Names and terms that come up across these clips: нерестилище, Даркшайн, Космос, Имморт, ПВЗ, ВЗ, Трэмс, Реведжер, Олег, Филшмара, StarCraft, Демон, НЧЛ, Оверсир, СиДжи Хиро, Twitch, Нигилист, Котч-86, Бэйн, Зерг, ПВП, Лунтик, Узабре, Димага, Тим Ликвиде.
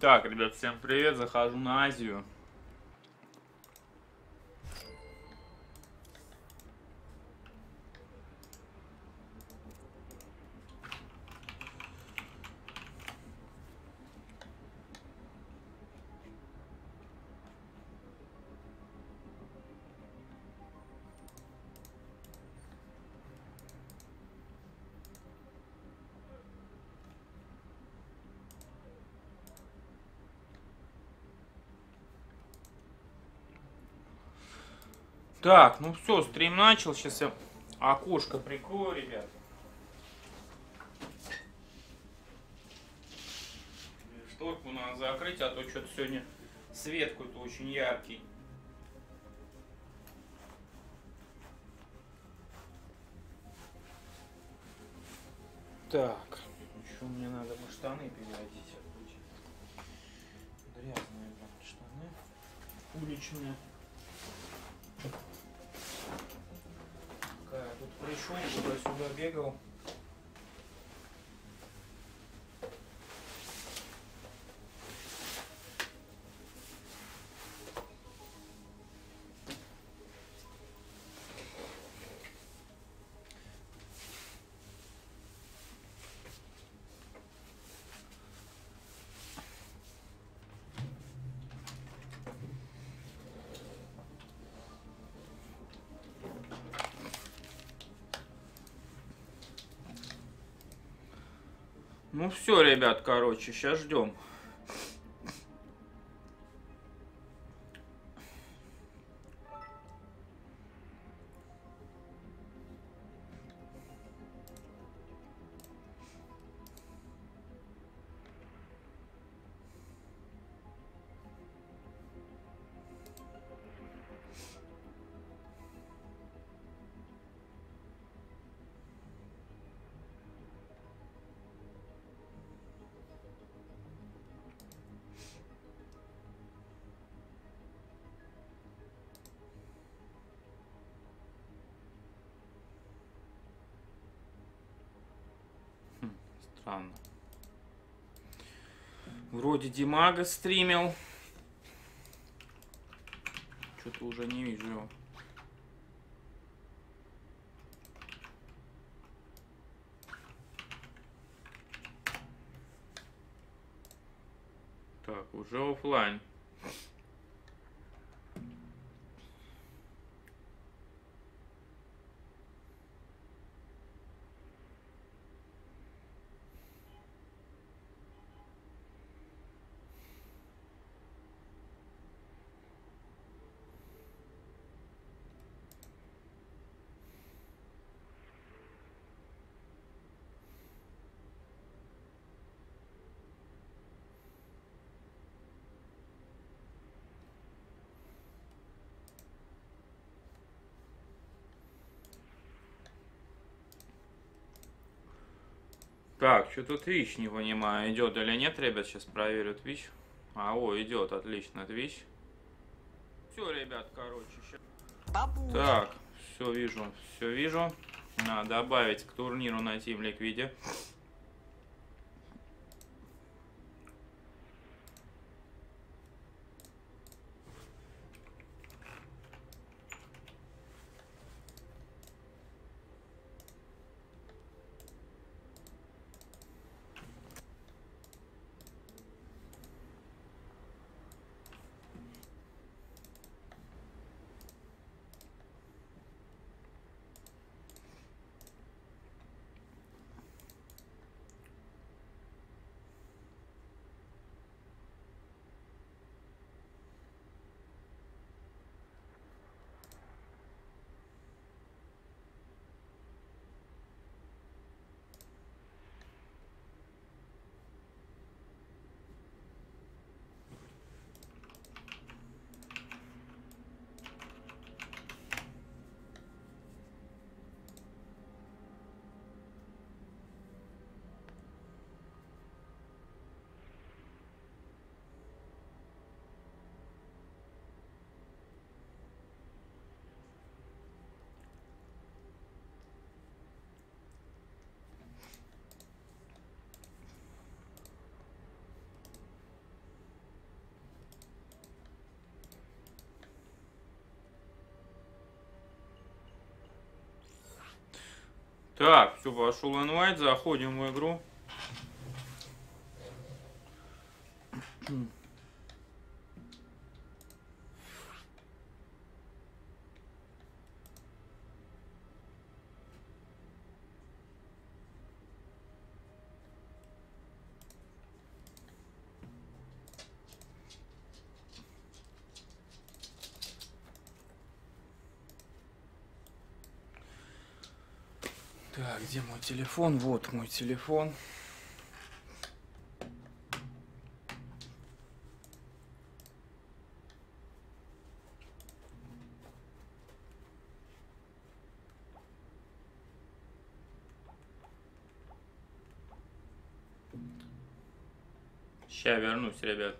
Так, ребят, всем привет, захожу на Азию. Так, ну все, стрим начал, сейчас я окошко прикрою, ребят. Шторку надо закрыть, а то что-то сегодня свет какой-то очень яркий. Так, еще мне надо бы штаны переодеть. Грязные штаны, уличные. Так, тут пришел, туда-сюда бегал. Ну все, ребят, короче, сейчас ждем. Вроде Димага стримил. Что-то уже не вижу его. Так, уже офлайн. Так, что-то Twitch не понимаю, идет или нет, ребят, сейчас проверю Twitch. А, о, идет, отлично, Twitch. Все, ребят, короче, сейчас... Так, все вижу, надо добавить к турниру на Тим Ликвиде. Так, все, вошел инвайт, заходим в игру. Так, где мой телефон? Вот мой телефон. Сейчас вернусь, ребят.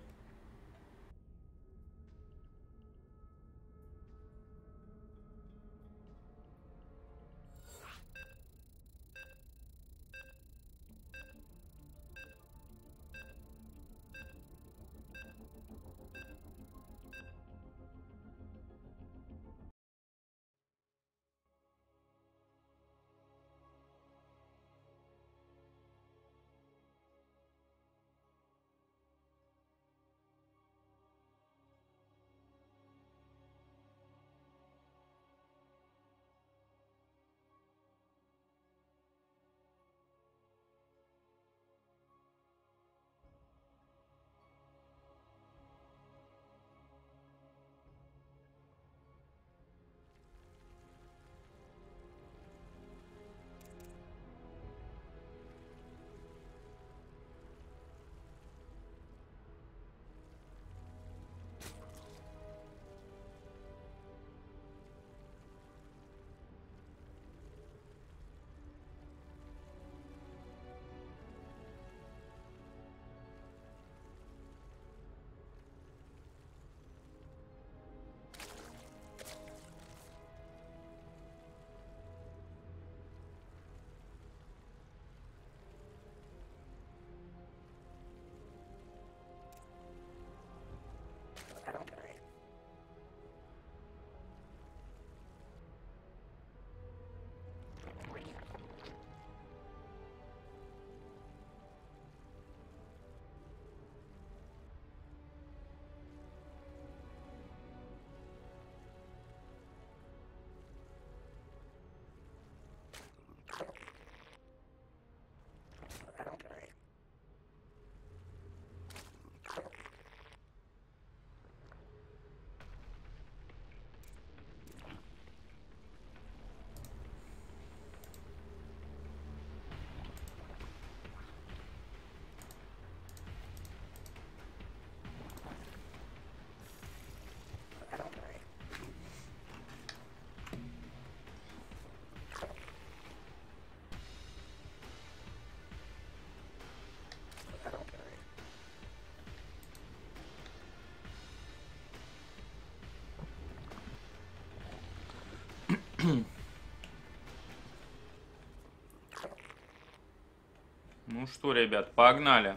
Ну что, ребят, погнали.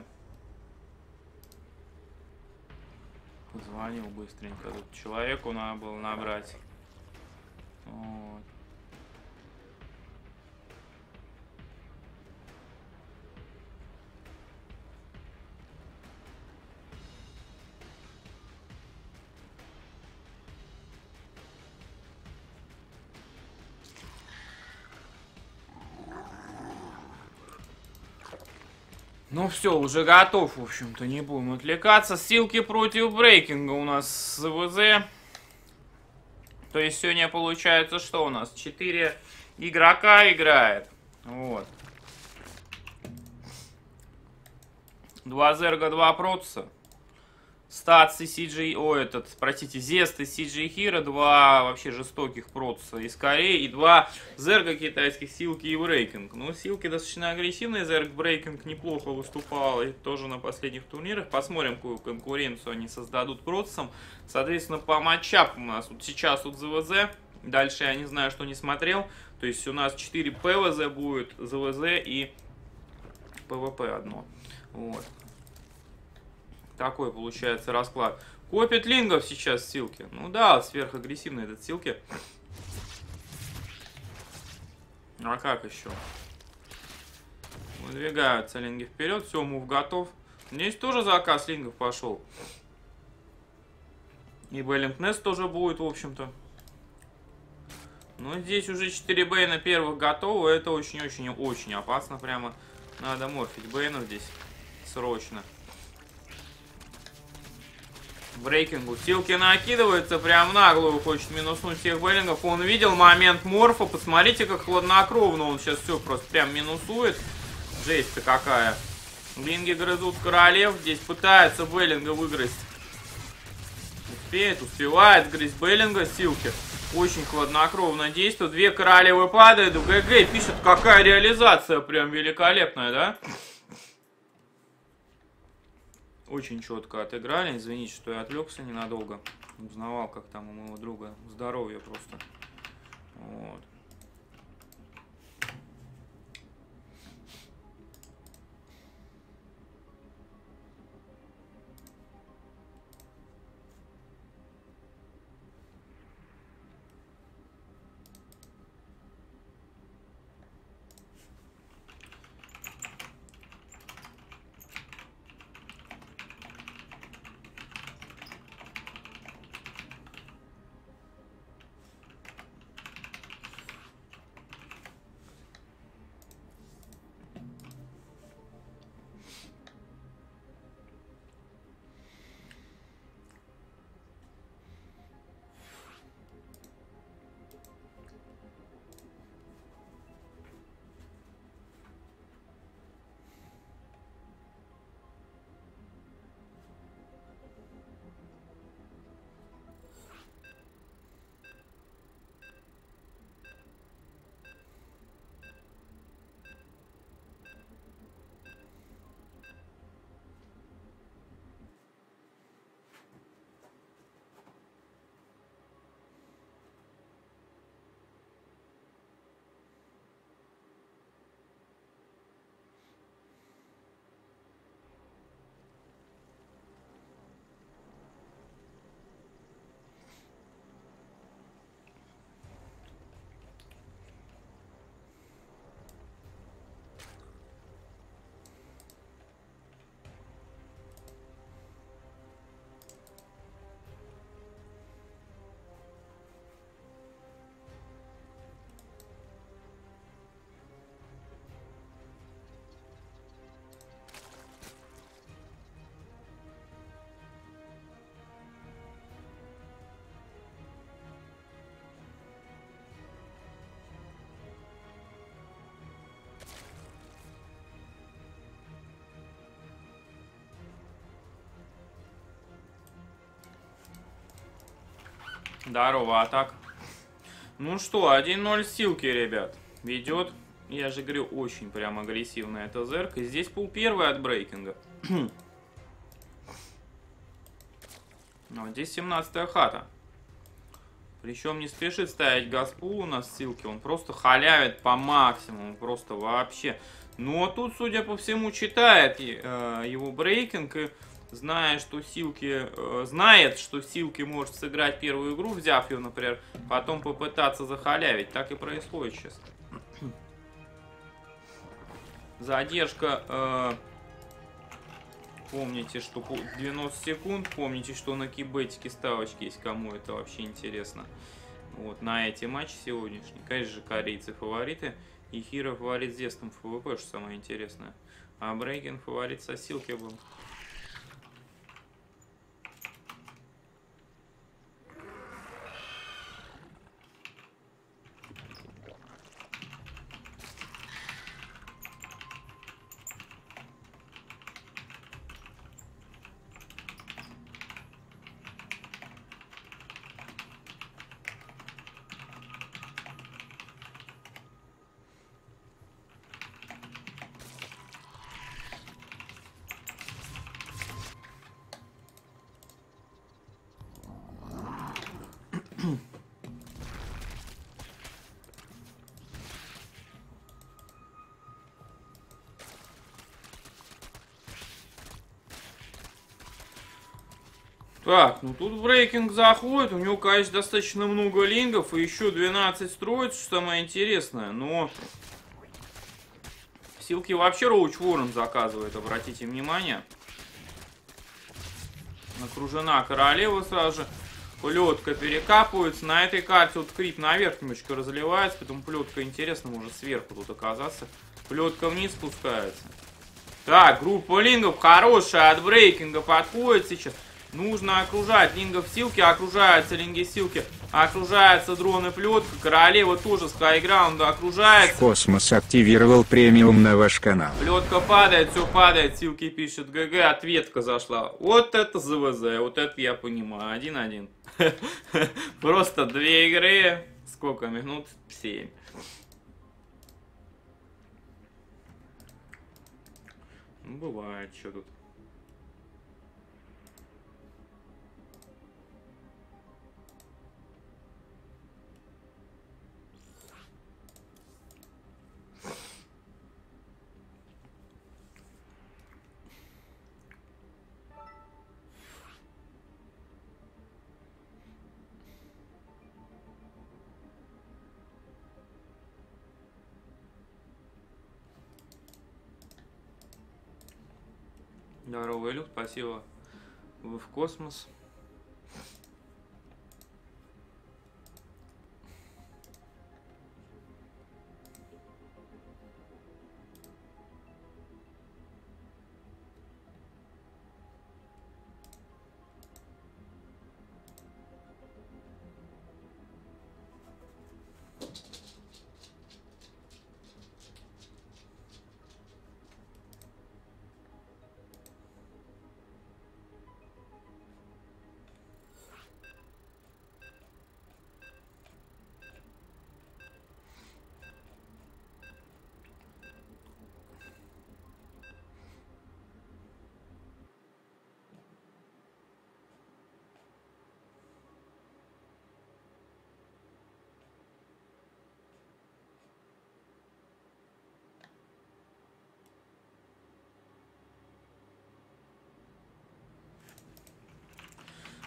Позвонил быстренько. Тут человеку надо было набрать. Вот. Ну все, уже готов, в общем-то, не будем отвлекаться. Силки против брейкинга у нас с ВЗ. То есть сегодня получается, что у нас 4 игрока играет. Вот. 2 зерга, 2 протуса. Статс и СиДжи... Ой, этот, простите, Зест и СиДжи Хиро. 2 вообще жестоких протуса из Кореи. И 2 зерга китайских, Силки и Брейкинг. Ну, Силки достаточно агрессивные. Зерг Брейкинг неплохо выступал и тоже на последних турнирах. Посмотрим, какую конкуренцию они создадут протусам. Соответственно, по матчапам у нас вот сейчас вот ЗВЗ. Дальше я не знаю, что не смотрел. То есть у нас 4 ПВЗ будет, ЗВЗ и ПВП одно. Вот. Такой получается расклад. Копит лингов сейчас Силки. Ну да, сверхагрессивный этот Силки. А как еще? Выдвигаются линги вперед. Все, мув готов. Здесь тоже заказ лингов пошел. И Беллингнес тоже будет, в общем-то. Но здесь уже 4 Бэйна первых готовы. Это очень-очень-очень опасно. Прямо надо морфить Бэйнов здесь срочно. Брейкингу. Силки накидывается, прям наглую хочет минуснуть всех Беллингов. Он видел момент морфа. Посмотрите, как хладнокровно он сейчас все просто прям минусует. Жесть-то какая. Линги грызут королев. Здесь пытается Беллинга выгрызть. Успеет, успевает грызть Беллинга. Силки очень хладнокровно действует. Две королевы падают. В ГГ пишет, какая реализация прям великолепная, да? Очень четко отыграли. Извините, что я отвлекся ненадолго. Узнавал, как там у моего друга здоровье просто. Вот. Здорово, атак. Ну что, 1-0 Силки, ребят. Ведет, я же говорю, очень прям агрессивно это зерк. И здесь пул первый от Брейкинга. Но здесь 17-я хата. Причем не спешит ставить газпул у нас Силки. Он просто халявит по максимуму, просто вообще. Ну а тут, судя по всему, читает его Брейкинг и... Знает, что Силки может сыграть первую игру, взяв ее, например, потом попытаться захалявить. Так и происходит сейчас. Задержка. Помните, что 90 секунд. Помните, что на кибетике ставочки есть, кому это вообще интересно. Вот, на эти матчи сегодняшние. Конечно же, корейцы фавориты. И Хиро фаворит с Зестом в ПВП, что самое интересное. А Брейкинг фаворит со Силки был. Так, ну тут брейкинг заходит, у него, конечно, достаточно много лингов, и еще 12 строится, что самое интересное, но... Силки вообще роуч-ворон заказывает, обратите внимание. Окружена королева сразу же. Плетка перекапывается. На этой карте вот крип наверх немножечко разливается, поэтому плетка, интересно, может сверху тут оказаться. Плетка вниз спускается. Так, группа лингов хорошая от брейкинга подходит сейчас. Нужно окружать лингов силки, окружаются линги силки, окружаются дроны плетка, королева тоже с хайграунда окружается. Космос активировал премиум на ваш канал. Плетка падает, все падает, силки пишет ГГ, ответка зашла. Вот это ЗВЗ, вот это я понимаю, 1-1. Просто две игры, сколько минут? 7. Бывает, что тут. Здорово, Люк, спасибо. Вы в космос.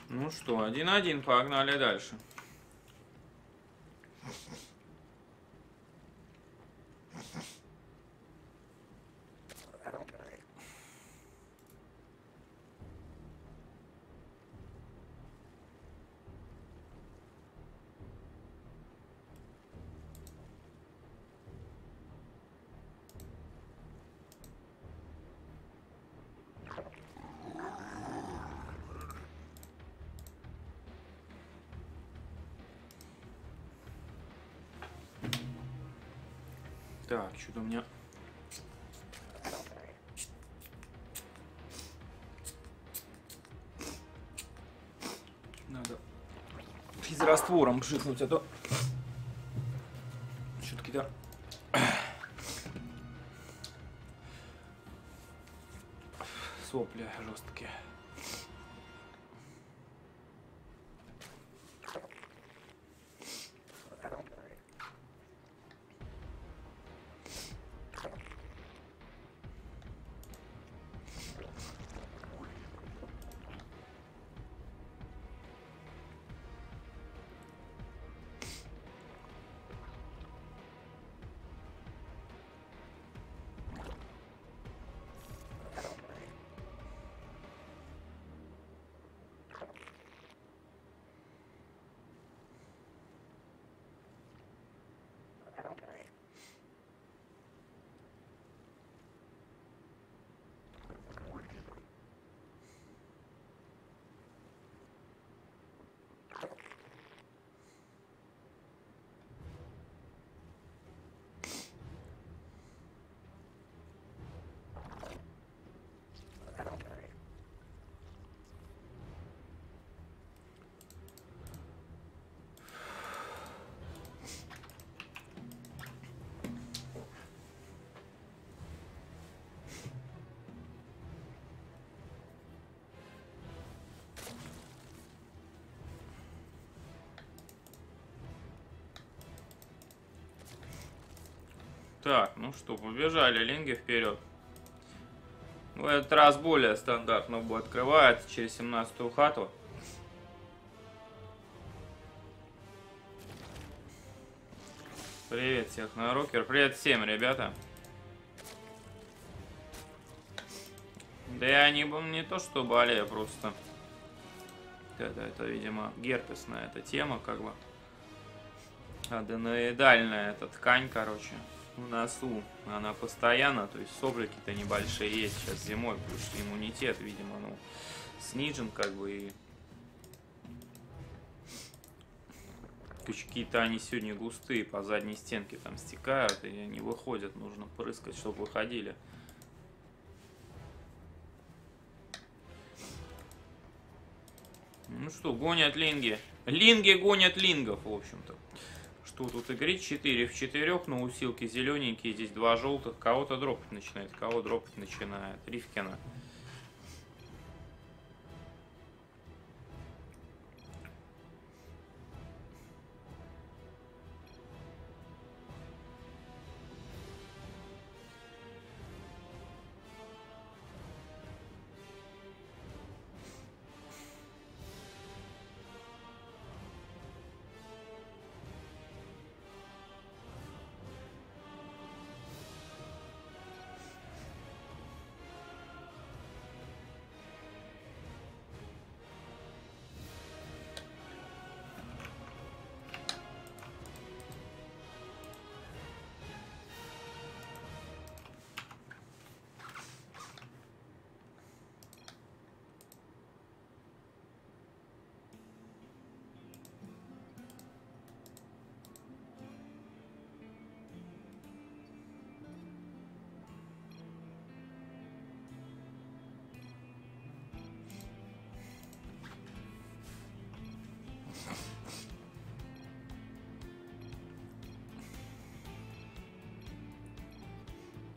Ну что, 1-1, погнали дальше. Так, что-то у меня... Надо физраствором пшикнуть, а то... Что-то какие-то... Сопли жесткие. Так, ну что, побежали линги вперед. В этот раз более стандартно будет открывается через 17-ю хату. Привет всех на рокер. Привет всем, ребята. Да я не то что болею, просто... Это, видимо, герпесная эта тема, как бы. Аденоидальная эта ткань, короче, в носу. Она постоянно, то есть соблики-то небольшие есть сейчас зимой, плюс иммунитет, видимо, ну, снижен, как бы, и... Пучки-то они сегодня густые, по задней стенке там стекают, и они выходят, нужно прыскать, чтобы выходили. Ну что, гонят линги. Линги гонят лингов, в общем-то. Что тут играть? 4 в 4, но у Силки зелененькие, здесь 2 желтых. Кого-то дропать начинает, кого дропать начинает. Ривкина.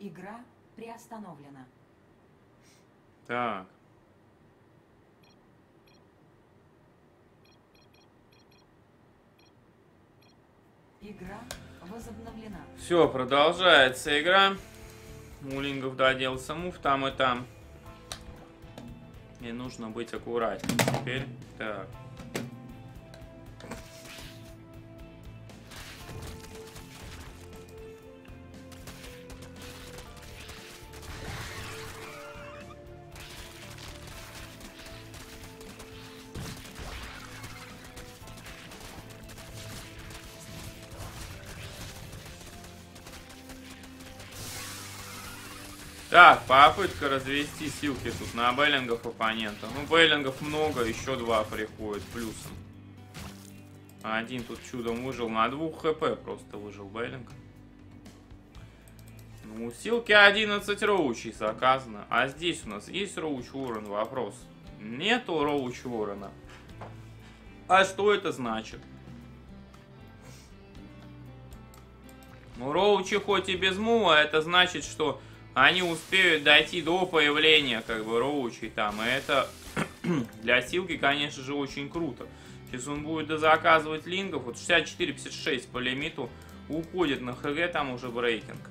Игра приостановлена. Так. Игра возобновлена. Все, продолжается игра. У лингов доделался мув там и там. И нужно быть аккуратнее теперь. Так. Так, попытка развести Силки тут на бейлингов оппонента. Ну, бейлингов много, еще 2 приходят плюсом. Один тут чудом выжил, на 2 хп просто выжил бейлинг. Ну, у Силки 11 роучей заказано. А здесь у нас есть роуч ворон, вопрос. Нету роуч ворона. А что это значит? Ну, роучи хоть и без мува, это значит, что... Они успеют дойти до появления, как бы, роучей там. И это для Силки, конечно же, очень круто. Сейчас он будет дозаказывать лингов. Вот 64-56 по лимиту уходит на ХГ, там уже брейкинг.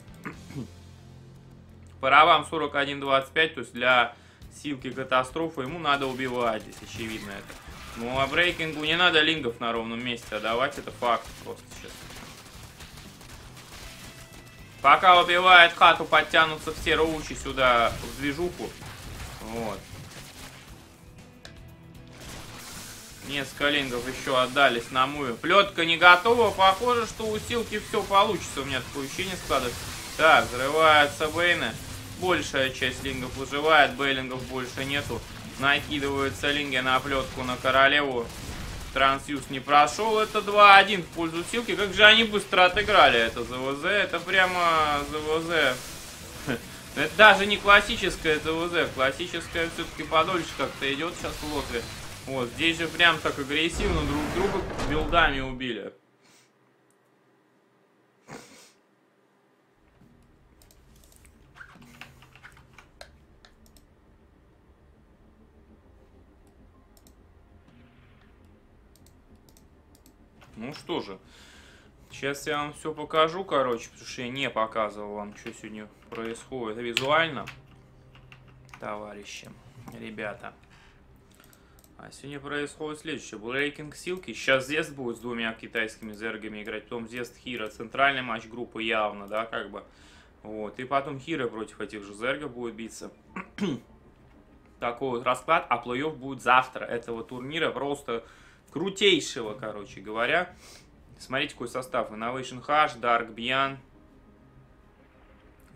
По равам 41-25, то есть для Силки катастрофа. Ему надо убивать здесь, очевидно это. Ну, а брейкингу не надо лингов на ровном месте отдавать, это факт просто сейчас. Пока убивает хату, подтянутся все роучи сюда в движуху. Вот. Несколько лингов еще отдались на муве. Плетка не готова. Похоже, что у Силки все получится. У меня такое ощущение складывается. Так, взрываются бейны. Большая часть лингов выживает. Бейлингов больше нету. Накидываются линги на плетку, на королеву. Трансюз не прошел, это 2-1 в пользу Силки. Как же они быстро отыграли это ЗВЗ, это прямо ЗВЗ. Это даже не классическое ЗВЗ, классическое все-таки подольше как-то идет сейчас в лотре. Вот, здесь же прям так агрессивно друг друга билдами убили. Ну что же, сейчас я вам все покажу, короче, потому что я не показывал вам, что сегодня происходит визуально, товарищи, ребята. А сегодня происходит следующее. Брейкинг Силки. Сейчас Зест будет с двумя китайскими зергами играть. Потом Зест Хиро. Центральный матч группы явно, да, как бы. Вот. И потом Хиро против этих же зергов будет биться. Такой вот расклад. А плей-офф будет завтра этого турнира. Просто крутейшего, короче говоря. Смотрите, какой состав. Innovation Hash, Dark Bian.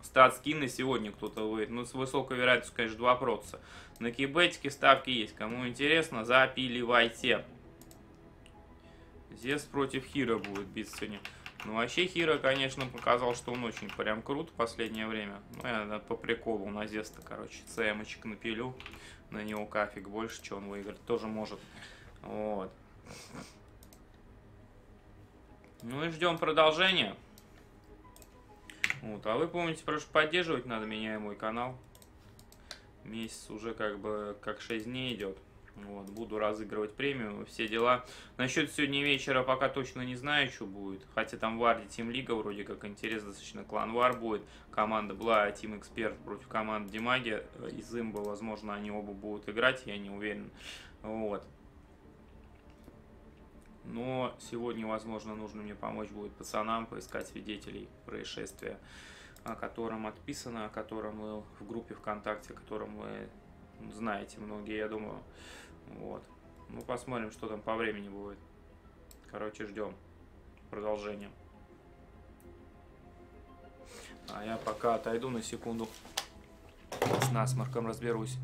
Статскины сегодня кто-то выйдет. Ну, с высокой вероятностью, конечно, 2%. На кибетике ставки есть. Кому интересно, запиливайте. Здесь против Хиро будет биться сегодня. Ну, вообще, Хиро, конечно, показал, что он очень прям крут в последнее время. Ну, я по приколу на Зеста, короче, ЦМочек напилю. На него кафик больше, что он выиграть тоже может. Вот. Ну и ждем продолжения. Вот, а вы помните, прошу, поддерживать надо меня и мой канал. Месяц уже как бы как 6 дней идет. Вот, буду разыгрывать премию, все дела. Насчет сегодня вечера пока точно не знаю, что будет. Хотя там в Арде Тим Лига вроде как интересно, достаточно клан Вар будет. Команда Бла, Тим Эксперт против команды Димаги. Из Имба, возможно, они оба будут играть, я не уверен. Вот. Но сегодня, возможно, нужно мне помочь будет пацанам поискать свидетелей происшествия, о котором отписано, о котором мы в группе ВКонтакте, о котором вы знаете многие, я думаю. Вот. Ну, посмотрим, что там по времени будет. Короче, ждем продолжения. А я пока отойду на секунду. С насморком разберусь.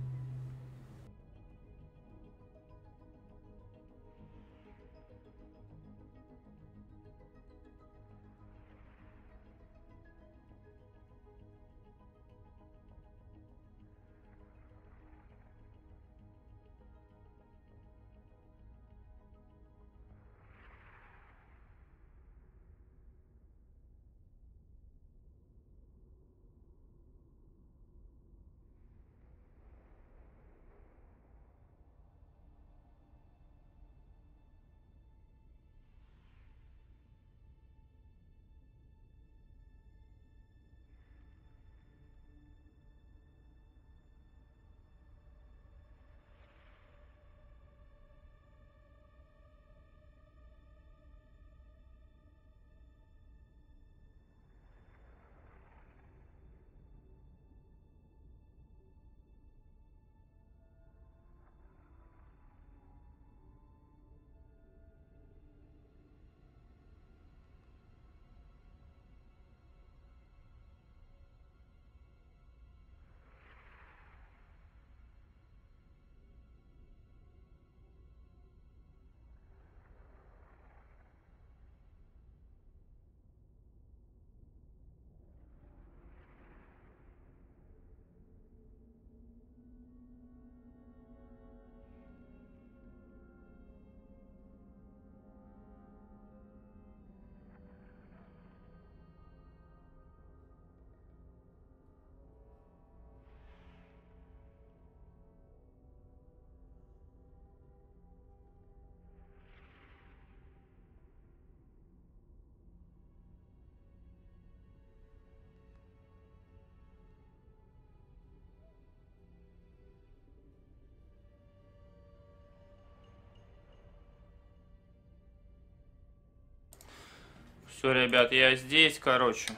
Все, ребят, я здесь, короче.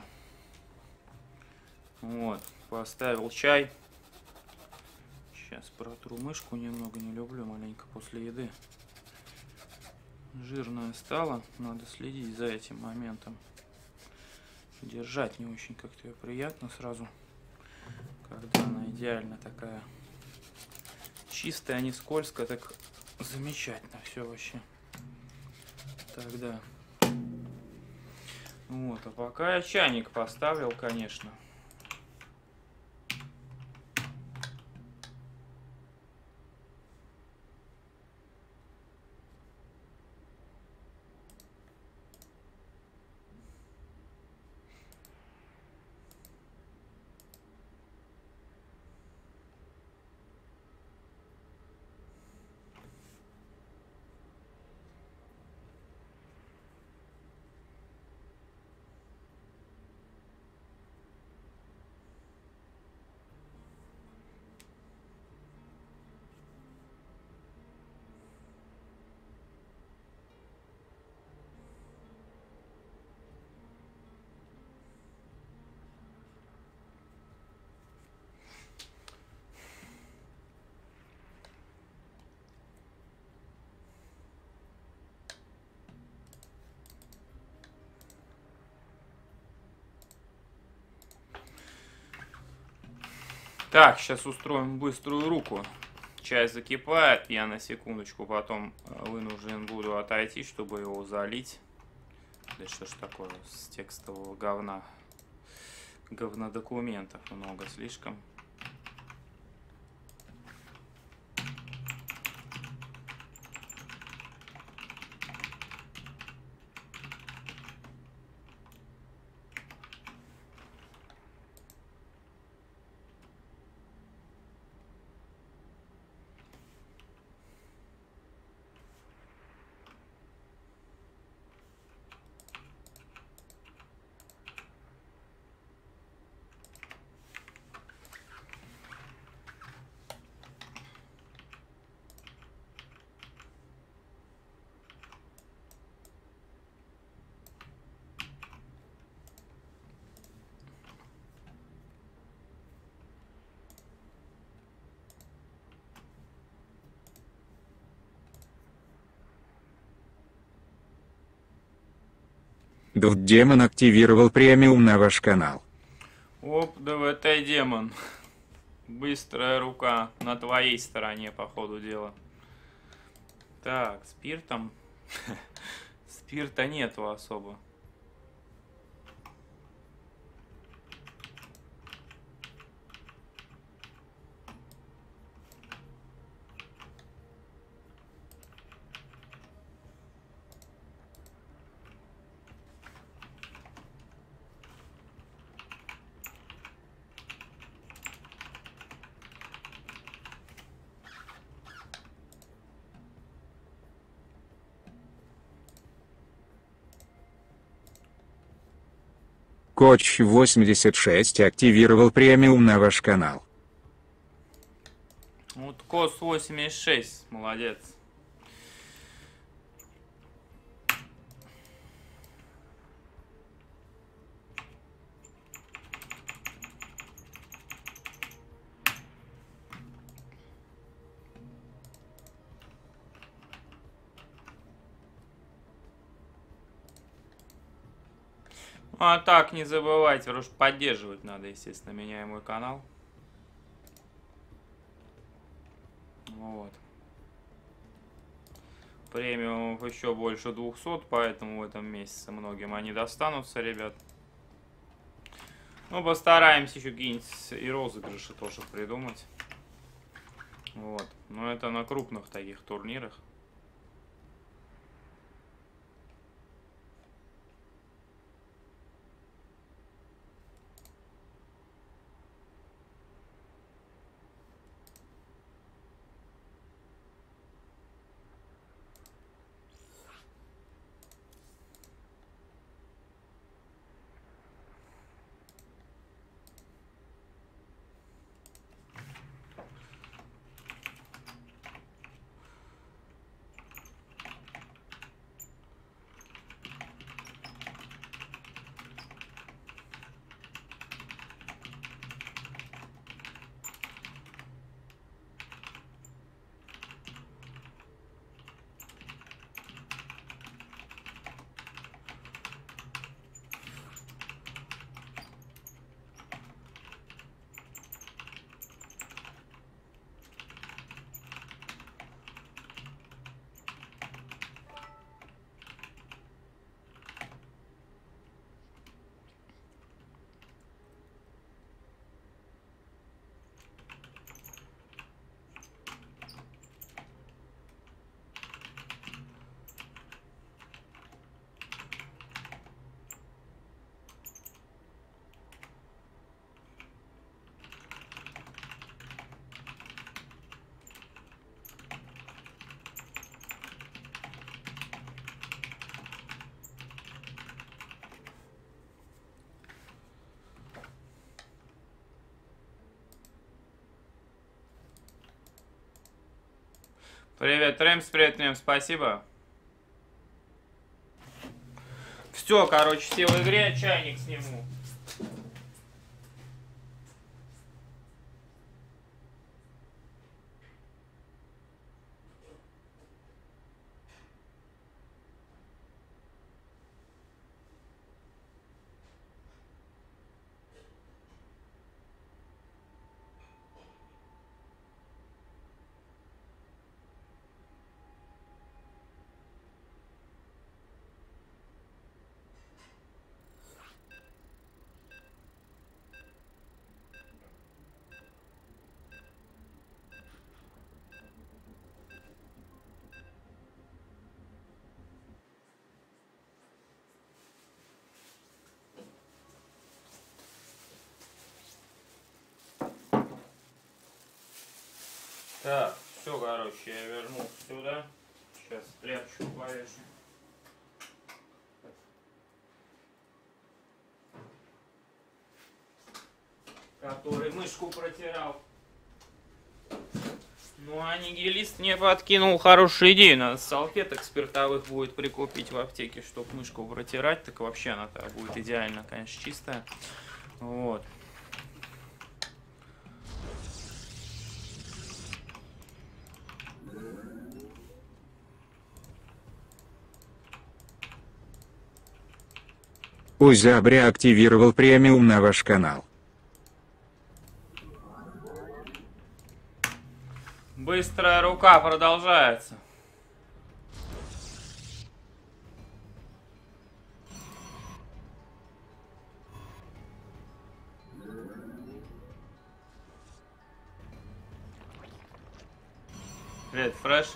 Вот, поставил чай. Сейчас протру мышку немного, не люблю маленько после еды. Жирная стала, надо следить за этим моментом. Держать не очень как-то ее приятно сразу, когда она идеально такая чистая, не скользкая, так замечательно все вообще. Тогда... Вот, а пока я чайник поставил, конечно. Так, сейчас устроим быструю руку. Чай закипает, я на секундочку потом вынужден буду отойти, чтобы его залить. Да что ж такое с текстового говна. Говнодокументов много слишком. Демон активировал премиум на ваш канал. Оп, ДВТ-демон. Быстрая рука на твоей стороне, по ходу дела. Так, спиртом. Спирта нету особо. Котч-86 активировал премиум на ваш канал. Вот Котч-86, молодец. А так, не забывайте, потому что поддерживать надо, естественно, меня и мой канал. Вот. Премиумов еще больше 200, поэтому в этом месяце многим они достанутся, ребят. Ну, постараемся еще какие-нибудь и розыгрыши тоже придумать. Вот. Но это на крупных таких турнирах. Привет, Трэмс, привет, Трэмс, спасибо. Все, короче, все в игре, чайник сниму. Так, все, короче, я вернул сюда. Сейчас спрячу повешу. Который мышку протирал. Ну а Нигилист мне подкинул хорошую идею. Надо салфеток спиртовых будет прикупить в аптеке, чтобы мышку протирать. Так вообще она-то будет идеально, конечно, чистая. Вот. Узабре активировал премиум на ваш канал. Быстрая рука продолжается. Привет, фреш.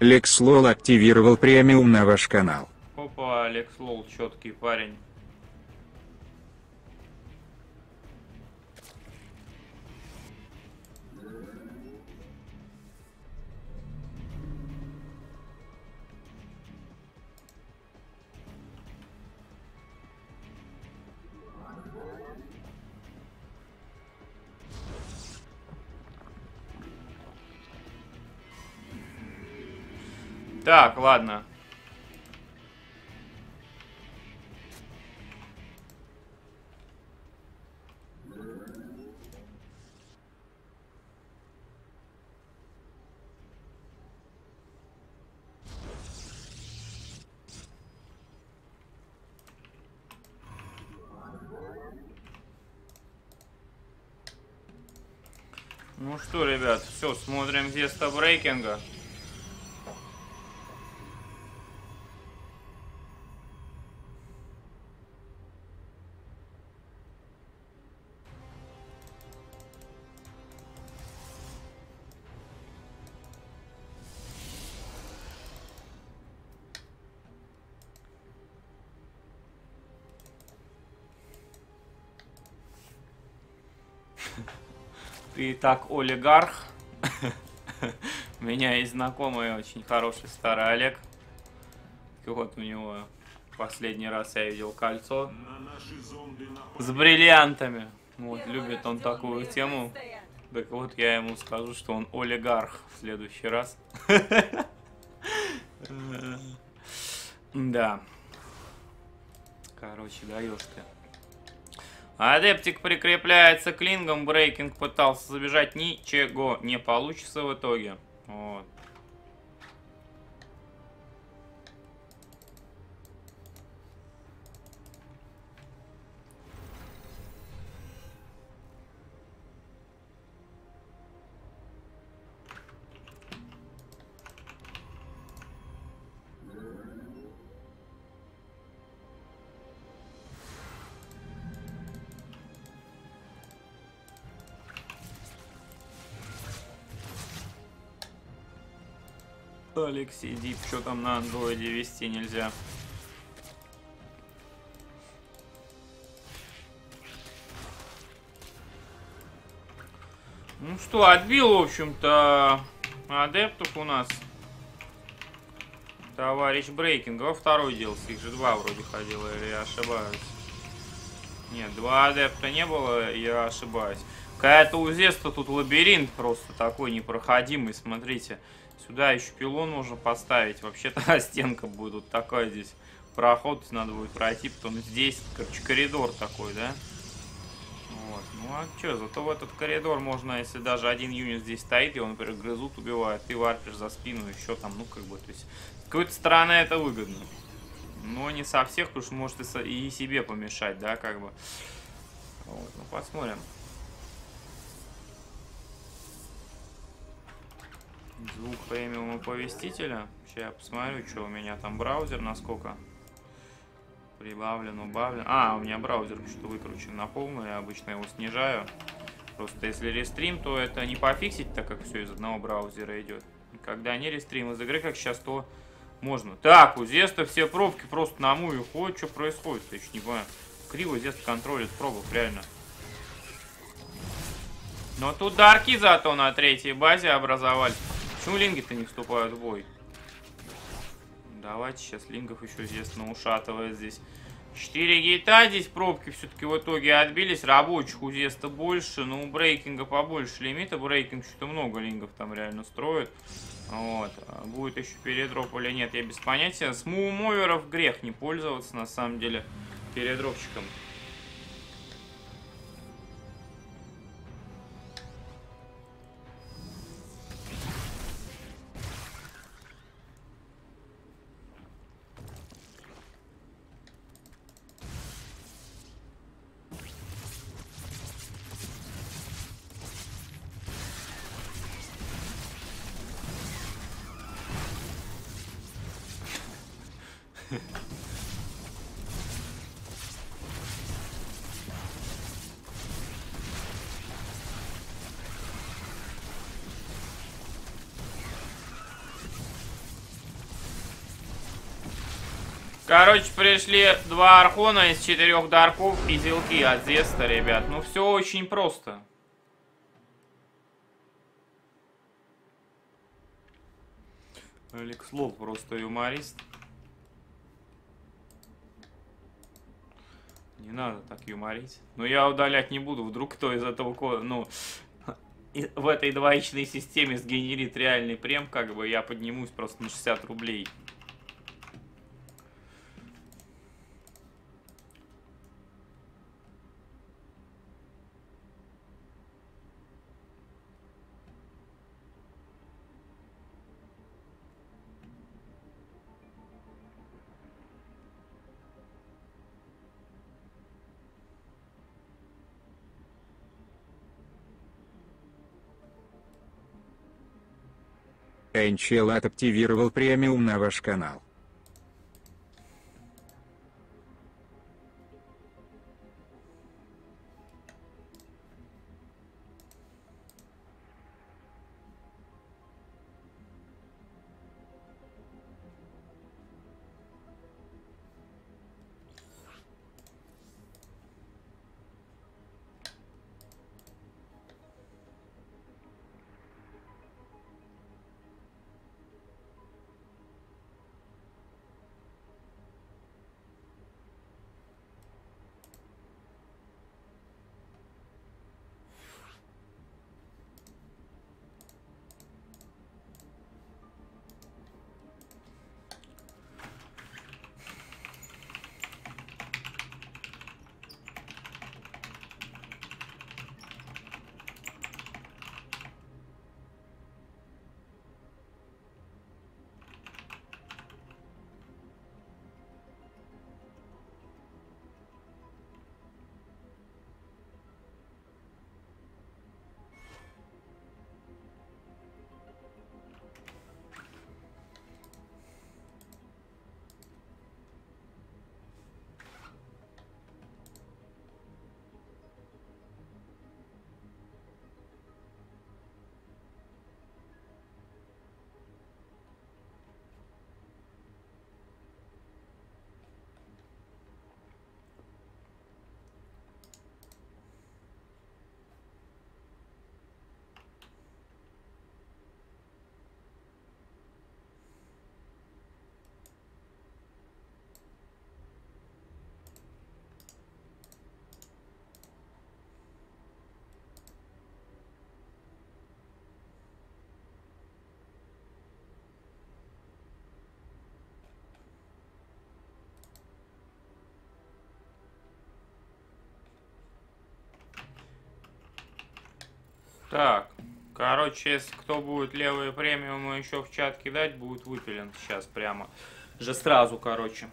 Алекс Лол активировал премиум на ваш канал. Опа, Алекс Лол, четкий парень. Так, ладно. Ну что, ребят, все, смотрим Зеста Брейкинга. Итак, олигарх. У меня есть знакомый очень хороший старый Олег. И вот у него последний раз я видел кольцо с бриллиантами. Вот, любит он такую тему. Так вот, я ему скажу, что он олигарх в следующий раз. Да. Короче, даешь ты. Адептик прикрепляется к лингам, Брейкинг пытался забежать, ничего не получится в итоге. Вот. Алексей Дип, что там на андроиде вести нельзя? Ну что, отбил, в общем-то, адептов у нас. Товарищ Брейкинг. Во второй DLC, их же два вроде ходило, или я ошибаюсь? Нет, два адепта не было, я ошибаюсь. Какая-то у Зеста тут лабиринт просто такой непроходимый, смотрите. Сюда еще пилон нужно поставить. Вообще-то стенка будет вот такая здесь. Проход надо будет пройти, потом здесь, короче, коридор такой, да? Вот. Ну а что, зато в этот коридор можно, если даже один юнит здесь стоит, и он, например, грызут, убивает, ты варпишь за спину, еще там, ну как бы, то есть, с какой-то стороны это выгодно. Но не со всех, потому что может и себе помешать, да, как бы. Вот, ну посмотрим. Звук премиум оповестителя. Сейчас я посмотрю, что у меня там браузер, насколько прибавлен, убавлен. А, у меня браузер что-то выкручен на полную, я обычно его снижаю. Просто если рестрим, то это не пофиксить, так как все из одного браузера идет. Когда не рестрим из игры, как сейчас, то можно. Так, у Зеста все пробки просто на муви уходят. Что происходит? Я еще не понимаю. Криво Зест контролит пробок, реально. Но тут дарки зато на третьей базе образовались. Почему линги-то не вступают в бой? Давайте сейчас лингов еще здесь наушатывает здесь. 4 гейта здесь пробки все-таки в итоге отбились. Рабочих у Зеста больше, но у Брейкинга побольше лимита. Брейкинг что-то много лингов там реально строит. Вот. Будет еще передроп или нет, я без понятия. С мувмоверов грех не пользоваться на самом деле передропщиком. Короче, пришли два архона из 4 дарков и зилки от Зеста, ребят. Ну, все очень просто. Алекс Лол просто юморист. Не надо так юморить. Но я удалять не буду. Вдруг кто из этого кода, ну, в этой двоичной системе сгенерит реальный прем, как бы я поднимусь просто на 60 рублей. НЧЛ активировал премиум на ваш канал. Так, короче, если кто будет левые премиумы еще в чат кидать, будет выпилен сейчас прямо же сразу, короче.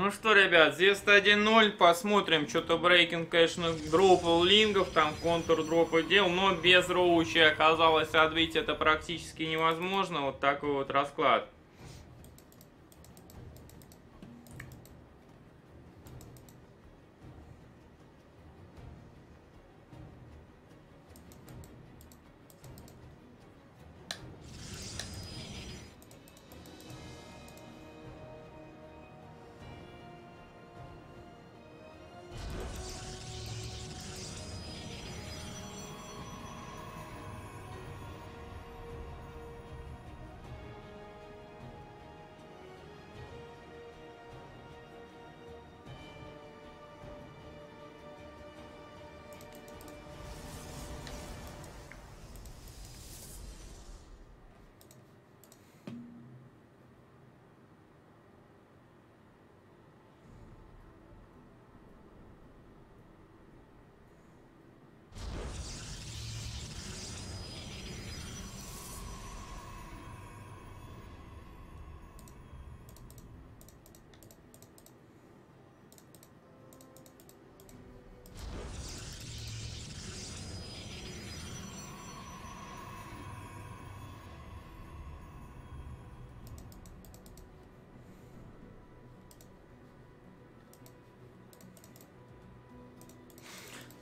Ну что, ребят, здесь 1-0, посмотрим, что-то Брейкинг, конечно, дропал лингов, там контур дропал дел, но без роуча оказалось отбить это практически невозможно, вот такой вот расклад.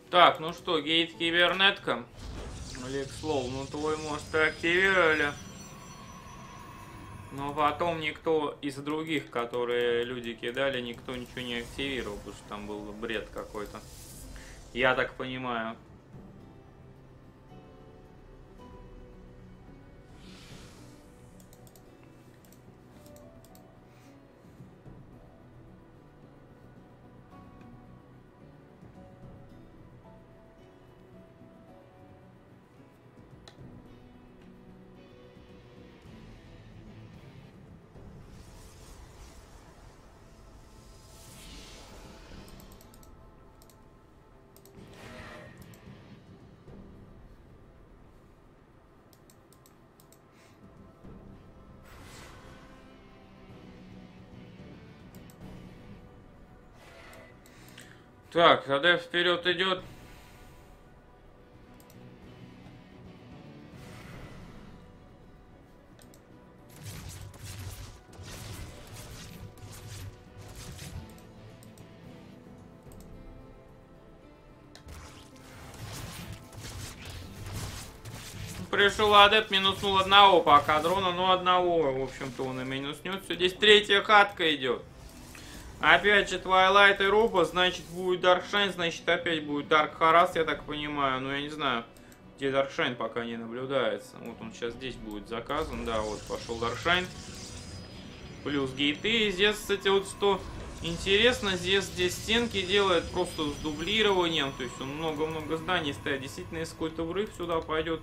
Так, ну что, гейт кибернетка. Алекс Лол, ну твой мост активировали. Но потом никто из других, которые люди кидали, никто ничего не активировал, потому что там был бред какой-то. Я так понимаю. Так, адепт вперед идет. Пришел адепт, минуснул одного пока дрона, но одного, в общем-то, он и минуснет. Все, здесь третья хатка идет. Опять же, Твайлайт и Роба, значит, будет Даркшайн, значит, опять будет Дарк Харас, я так понимаю. Но я не знаю, где Даркшайн пока не наблюдается. Вот он сейчас здесь будет заказан, да, вот пошел Даркшайн. Плюс гейты. И здесь, кстати, вот что интересно, здесь стенки делает просто с дублированием. То есть он много-много зданий стоит. Действительно, если какой-то врыв сюда пойдет,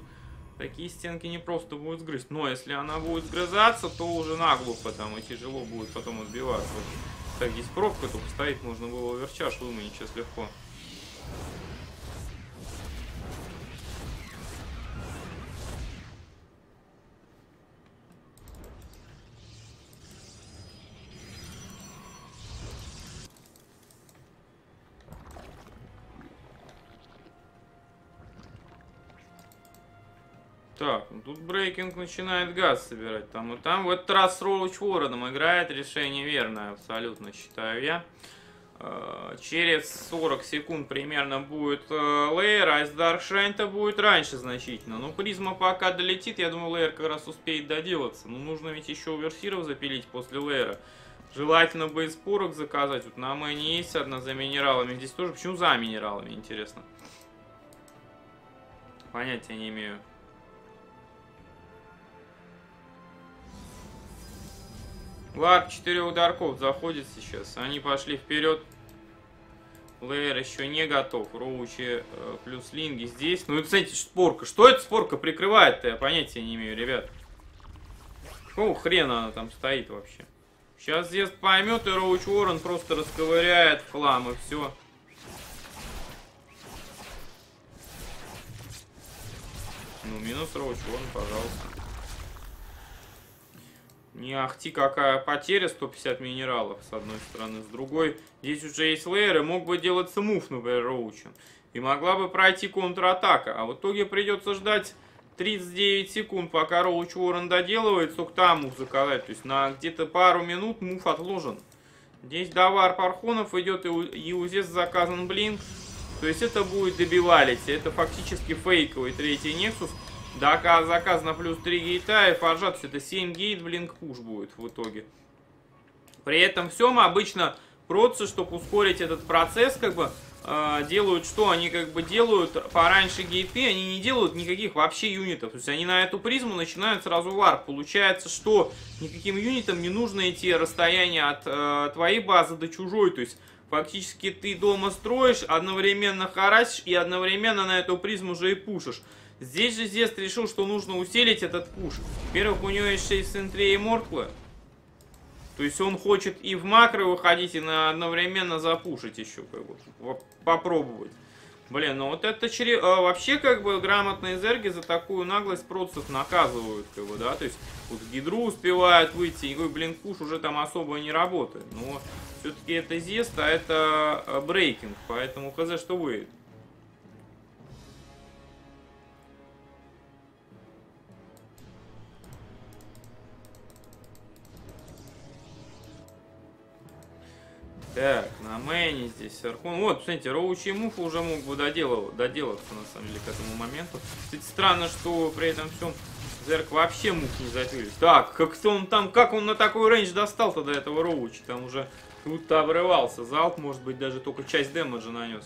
такие стенки не просто будут сгрызть. Но если она будет сгрызаться, то уже наглухо там и тяжело будет потом отбиваться. Так, здесь пробка только стоит, можно было оверчаш выманить сейчас легко. Так, тут Брейкинг начинает газ собирать там и там. В этот раз с Роуч Уорреном играет, решение верное абсолютно, считаю я. Через 40 секунд примерно будет лейер, а из Даркшайн-то будет раньше значительно. Но призма пока долетит, я думаю, лейер как раз успеет доделаться. Но нужно ведь еще уверсиров запилить после лейера. Желательно бы из порок заказать. Вот на мэне есть одна за минералами, здесь тоже. Почему за минералами, интересно? Понятия не имею. Лап 4 дарков заходит сейчас. Они пошли вперед. Лейер еще не готов. Роучи плюс линги здесь. Ну и, кстати, спорка. Что эта спорка прикрывает-то? Я понятия не имею, ребят. Какого хрена она там стоит вообще? Сейчас здесь поймет, и Роуч Уоррен просто расковыряет хлам, и все. Ну, минус Роуч Уоррен, пожалуйста. Не ахти какая потеря, 150 минералов, с одной стороны. С другой, здесь уже есть лейеры, мог бы делаться мув, например, роучем. И могла бы пройти контратака. А в итоге придется ждать 39 секунд, пока роуч ворон доделывает, сколько там мув заказать. То есть на где-то пару минут мув отложен. Здесь давар пархонов идет, и у Зест заказан блинк. То есть это будет добивалити. Это фактически фейковый третий нексус. Доказ заказано плюс 3 гейта, и пожат, все это 7 гейт, блинк пуш будет в итоге. При этом всем обычно процы, чтобы ускорить этот процесс, как бы делают что? Они как бы делают пораньше гейты, они не делают никаких вообще юнитов. То есть они на эту призму начинают сразу варп. Получается, что никаким юнитам не нужно идти расстояние от твоей базы до чужой. То есть фактически ты дома строишь, одновременно харасишь и одновременно на эту призму уже и пушишь. Здесь же Зест решил, что нужно усилить этот пуш. Во-первых, у него есть 6 в центре и мортлы. То есть он хочет и в макро выходить, и одновременно запушить еще, как бы, попробовать. Блин, ну вот это вообще, как бы, грамотные зерги за такую наглость процессов наказывают, как бы, да. То есть вот гидру успевают выйти, и, блин, пуш уже там особо не работает. Но все-таки это Зест, а это брейкинг, поэтому хз, что выйдет. Так, на мэне здесь архон. Вот, смотрите, роучи и муф уже мог бы доделаться, на самом деле, к этому моменту. Кстати, странно, что при этом всем зерк вообще муф не запилит. Так, как он на такой рейндж достал-то до этого роучи? Там уже круто обрывался. Залп, может быть, даже только часть демеджа нанес.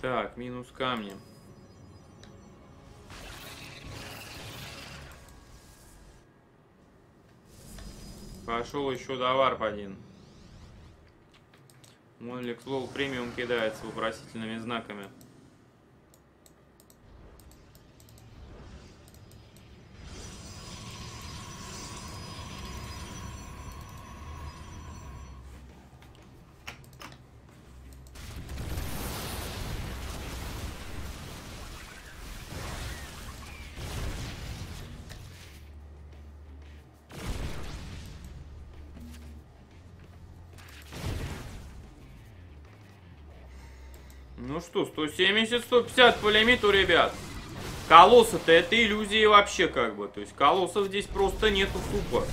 Так, минус камни. Пошел еще доварп один. Монлик Лол премиум кидает с вопросительными знаками. Ну что, 170-150 по лимиту, ребят. Колосса-то это иллюзии вообще, как бы. То есть колоссов здесь просто нету супа.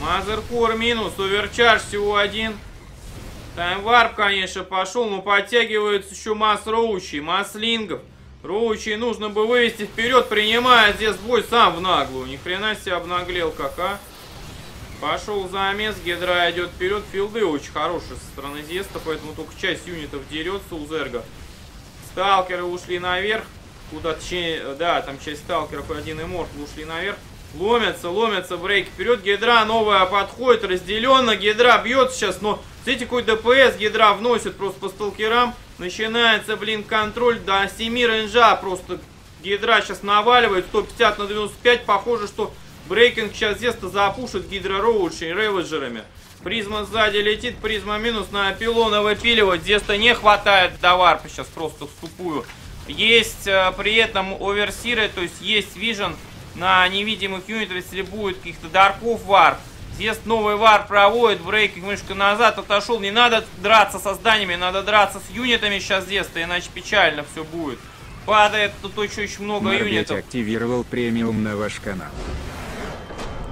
Мазеркор минус, оверчарж всего один. Таймварп, конечно, пошел, но подтягивается еще масс роучей, масс лингов. Роучей нужно бы вывести вперед, принимая здесь бой сам в наглую. Ни хрена себе обнаглел, как, а. Пошел замес, гидра идет вперед. Филды очень хорошие со стороны Зеста, поэтому только часть юнитов дерется у зерга. Сталкеры ушли наверх. Куда-то, да, там часть сталкеров и один имморт ушли наверх. Ломятся, брейк вперед. Гидра новая подходит, разделенно. Гидра бьет сейчас, но, смотрите, какой ДПС гидра вносит просто по сталкерам. Начинается, блин, контроль до 7 рейнджа. Просто гидра сейчас наваливает. 150 на 95, похоже, что... Брейкинг сейчас Зеста запушит гидророучи и реведжерами. Призма сзади летит, призма минус на пилона выпиливать. Зеста не хватает до варпа сейчас просто вступую. Есть при этом оверсиры, то есть есть вижен на невидимых юнитах, если будет каких-то дарков варп. Зест новый варп проводит, брейкинг мышка назад, отошел. Не надо драться со зданиями, надо драться с юнитами сейчас Зеста, иначе печально все будет. Падает тут очень много юнитов. Активировал премиум на ваш канал.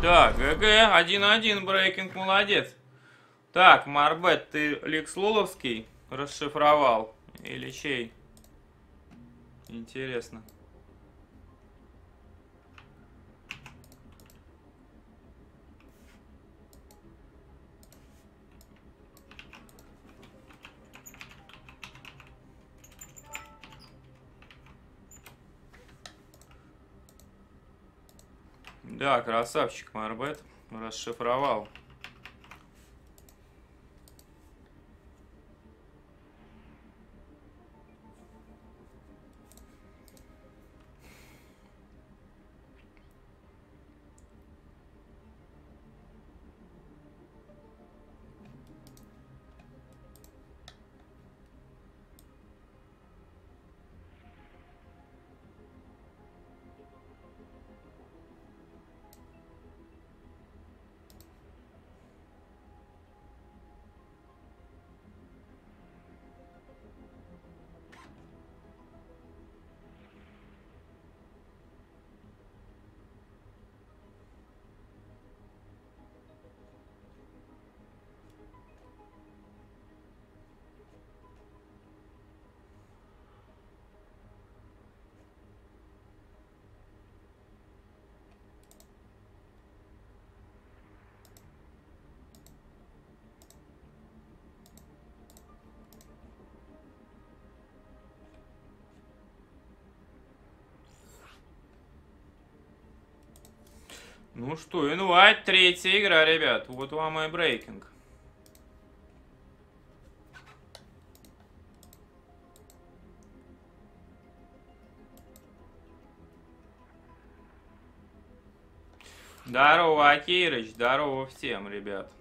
Так, ГГ, 1-1, брейкинг, молодец. Так, Марбет, ты Лекс Лоловский расшифровал? Или чей? Интересно. Да, красавчик, Марбет. Расшифровал. Ну что, инвайт, третья игра, ребят. Вот вам и брейкинг. Здорово, Акирыч. Здорово всем, ребят.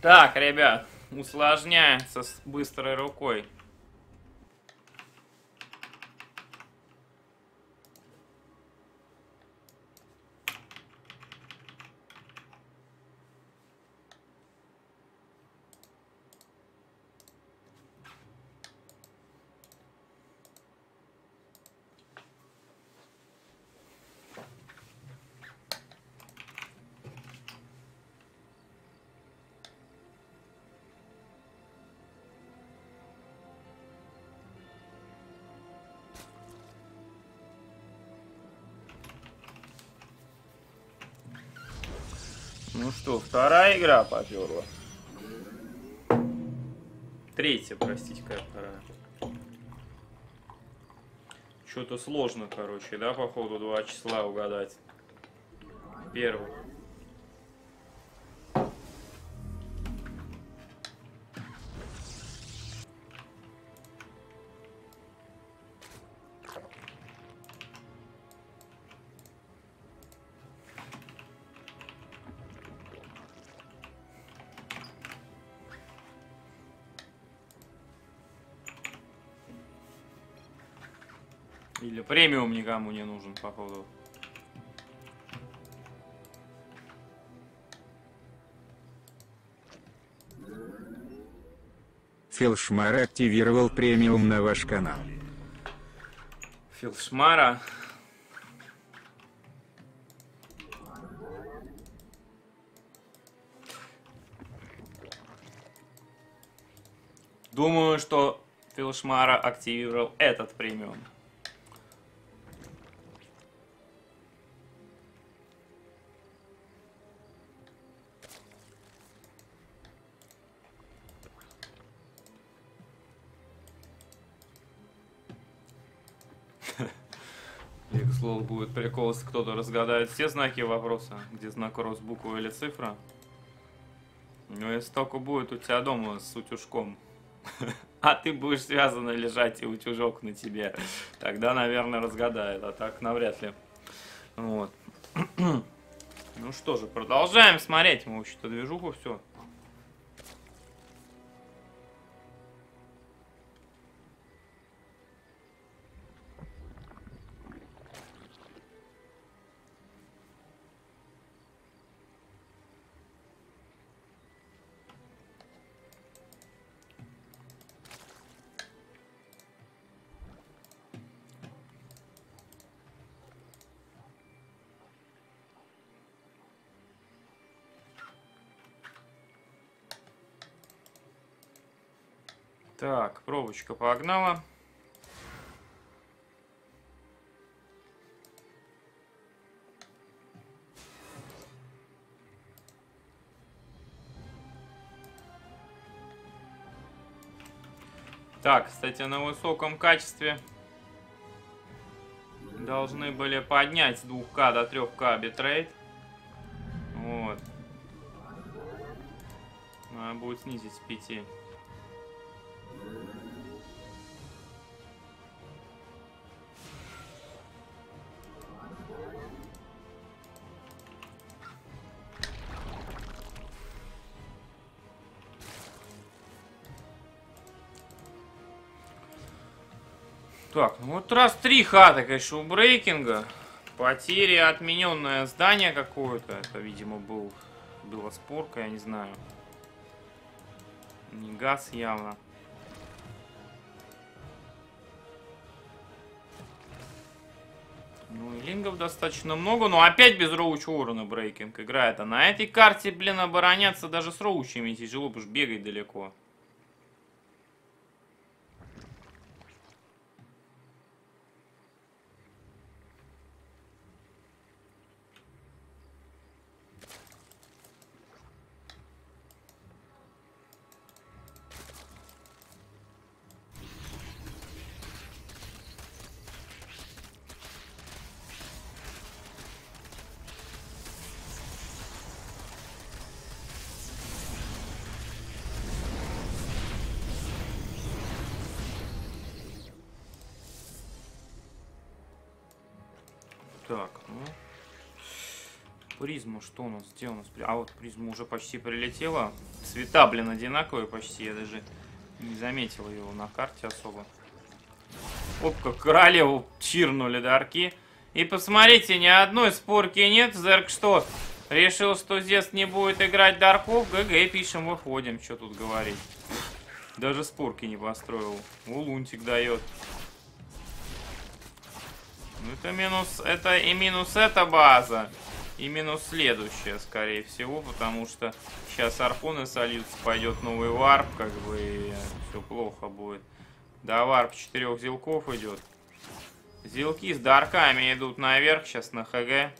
Так, ребят, усложняется с быстрой рукой. Ну что, вторая игра поперла. Третья, простите, какая вторая. Что-то сложно, короче, да, походу, два числа угадать. Первый. Премиум никому не нужен, походу. Филшмара активировал премиум на ваш канал. Филшмара. Думаю, что Филшмара активировал этот премиум. Будет прикол, если кто-то разгадает все знаки вопроса, где знак рост, буква или цифра. Но если только будет у тебя дома с утюжком, а ты будешь связанно лежать и утюжок на тебе, тогда, наверное, разгадает, а так навряд ли. Вот. Ну что же, продолжаем смотреть, мы вообще-то движуху все. Так, пробочка погнала. Так, кстати, на высоком качестве должны были поднять с 2К до 3К битрейт. Вот. Надо будет снизить с 5. Так, ну вот раз 3 хата, конечно, у брейкинга. Потери, отмененное здание какое-то. Это, видимо, была спорка, я не знаю. Не газ явно. Ну и лингов достаточно много, но опять без роуч урона брейкинг играет. А на этой карте, блин, обороняться даже с роучами тяжело, потому что бегать далеко. Так, ну, призма, что у нас сделано? А вот призма уже почти прилетела. Цвета, блин, одинаковые почти. Я даже не заметил его на карте особо. Оп, как королеву чирнули дарки. И посмотрите, ни одной спорки нет. Зерк что? Решил, что Зест не будет играть дарков. ГГ пишем, выходим. Что тут говорить? Даже спорки не построил. У Лунтик дает. Ну, это и минус эта база, и минус следующая, скорее всего, потому что сейчас арпоны сольются, пойдет новый варп, как бы, и все плохо будет. Да, варп 4 зилков идет. Зилки с дарками идут наверх сейчас на ХГ.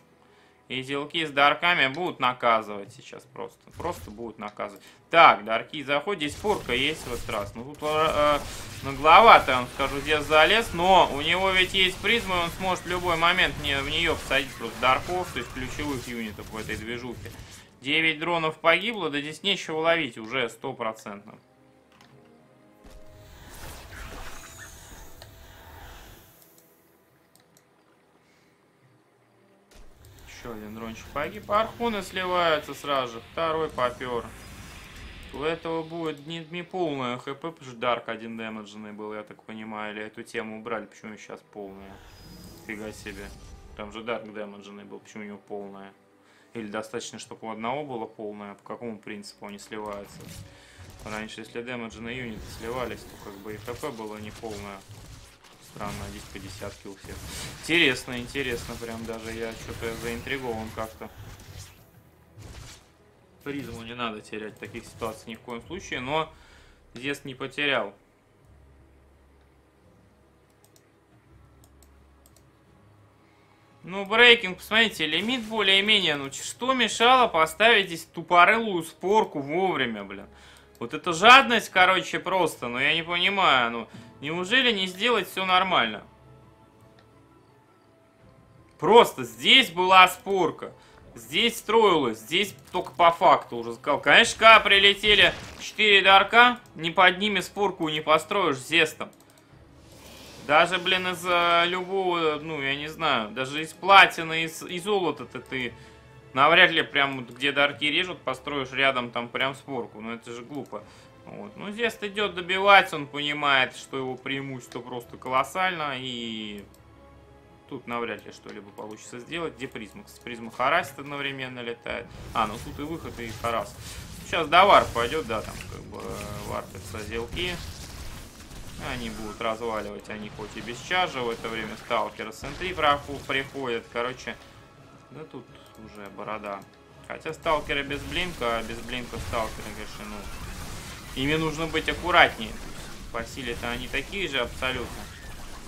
И зилки с дарками будут наказывать сейчас просто. Просто будут наказывать. Так, дарки заходят. Здесь фурка есть в этот раз. Ну, тут нагловато, я вам скажу, здесь залез. Но у него ведь есть призма, и он сможет в любой момент в нее всадить просто дарков, то есть ключевых юнитов в этой движухе. 9 дронов погибло, да здесь нечего ловить уже 100%. Еще один дрончик погиб. Архуны сливаются сразу же. Второй попер. У этого будет не полное хп, потому что дарк один демеджный был, я так понимаю. Или эту тему убрали, почему сейчас полная? Фига себе. Там же дарк демеджный был, почему у него полная? Или достаточно, чтобы у одного было полное? По какому принципу они сливаются? Раньше, если демеджные юниты сливались, то как бы и хп было не полное. Странно, здесь по десятке у всех. Интересно, интересно, прям даже я что-то заинтригован как-то. Призму не надо терять в таких ситуациях ни в коем случае, но Зест не потерял. Ну, брейкинг, посмотрите, лимит более-менее. Ну, что мешало поставить здесь тупорылую спорку вовремя, блин? Вот это жадность, короче, просто, ну я не понимаю, ну неужели не сделать все нормально? Просто здесь была спорка, здесь строилась, здесь только по факту уже сказал. Конечно, прилетели 4 дарка, не подними спорку не построишь Зестом. Даже, блин, из любого, ну я не знаю, даже из платины, из золота-то ты... Навряд ли прям где дарки режут, построишь рядом там прям спорку. Ну это же глупо. Вот. Ну здесь идет добивать, он понимает, что его преимущество просто колоссально. И тут навряд ли что-либо получится сделать. Где призма? Кстати, призма харасит одновременно летает. А, ну тут и выход, и харас. Сейчас до варп пойдет, да, там как бы варпятся зелки. Они будут разваливать, они хоть и без чажа. В это время сталкеры с Н3 приходят. Короче, да тут... уже борода. Хотя сталкеры без блинка, а без блинка сталкеры, конечно, ну... Ими нужно быть аккуратнее. По силе-то они такие же абсолютно.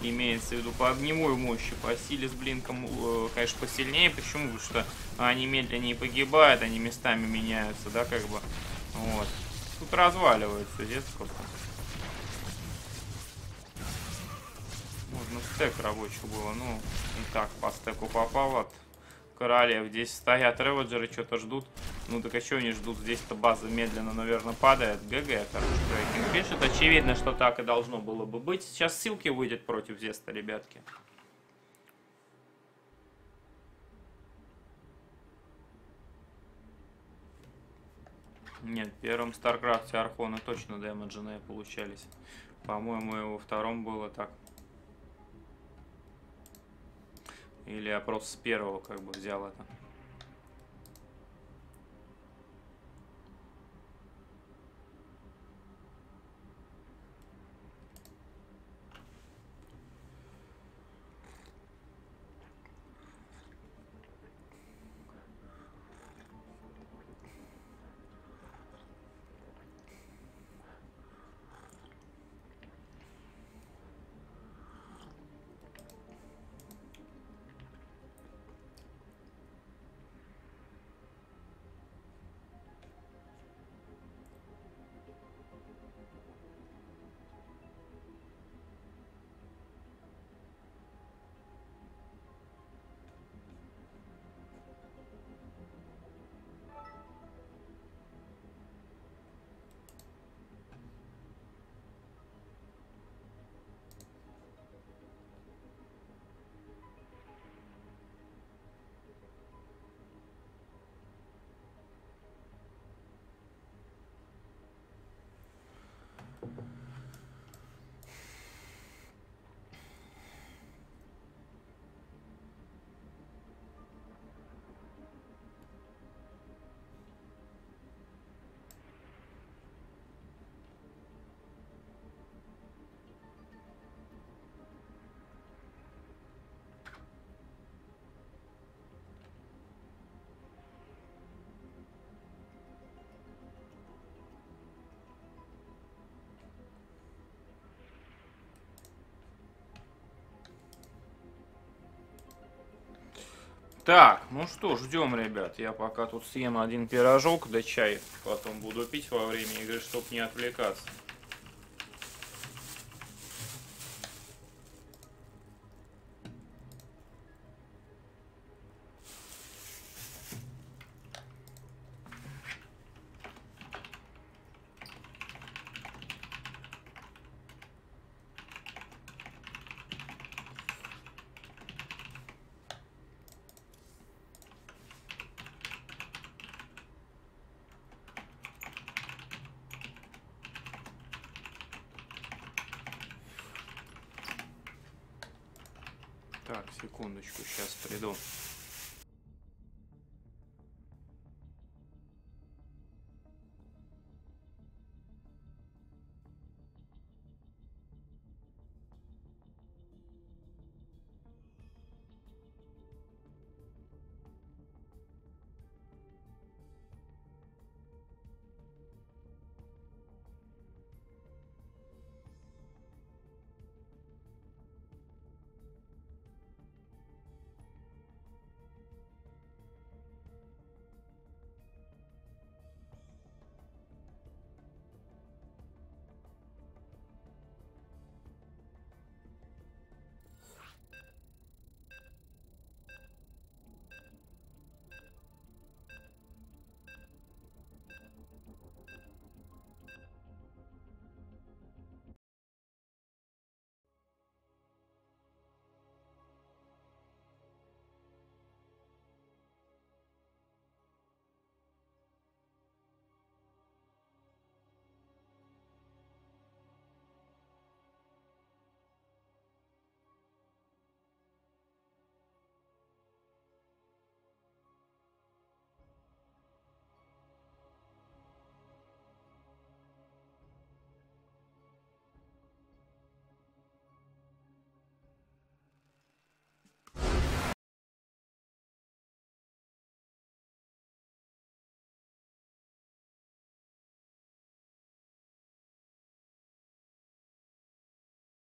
Имеется в виду по огневой мощи. По силе с блинком, конечно, посильнее. Почему? Потому что они медленнее погибают, они местами меняются, да, как бы. Вот. Тут разваливается здесь просто. Можно стек рабочих было. Ну, и так по стеку попало от королев. Здесь стоят реводжеры, что-то ждут. Ну так а что они ждут? Здесь-то база медленно, наверное, падает. ГГ, короче, Брейкинг пишет. Очевидно, что так и должно было бы быть. Сейчас Силки выйдет против Зеста, ребятки. Нет, в первом StarCraft Архона точно демеджные получались. По-моему, и во втором было так. Или опрос с первого как бы взял это. Так, ну что, ждем, ребят. Я пока тут съем один пирожок, да чай потом буду пить во время игры, чтобы не отвлекаться. Так, секундочку, сейчас приду.